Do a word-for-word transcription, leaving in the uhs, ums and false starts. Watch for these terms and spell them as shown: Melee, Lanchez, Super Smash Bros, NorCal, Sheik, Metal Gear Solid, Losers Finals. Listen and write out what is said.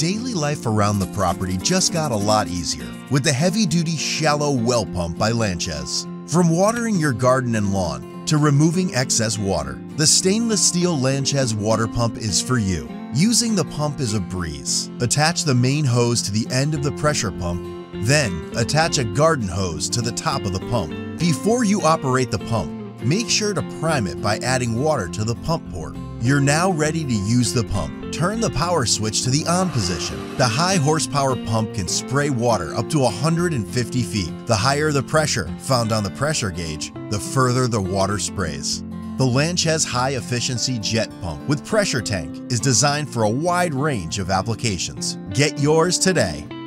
daily life around the property just got a lot easier with the heavy-duty shallow well pump by Lanchez. From watering your garden and lawn to removing excess water, the stainless steel Lanchez water pump is for you. Using the pump is a breeze. Attach the main hose to the end of the pressure pump, then attach a garden hose to the top of the pump. Before you operate the pump, make sure to prime it by adding water to the pump port. You're now ready to use the pump. Turn the power switch to the on position. The high horsepower pump can spray water up to one hundred fifty feet. The higher the pressure found on the pressure gauge, the further the water sprays. The Lanchez high-efficiency jet pump with pressure tank is designed for a wide range of applications. Get yours today.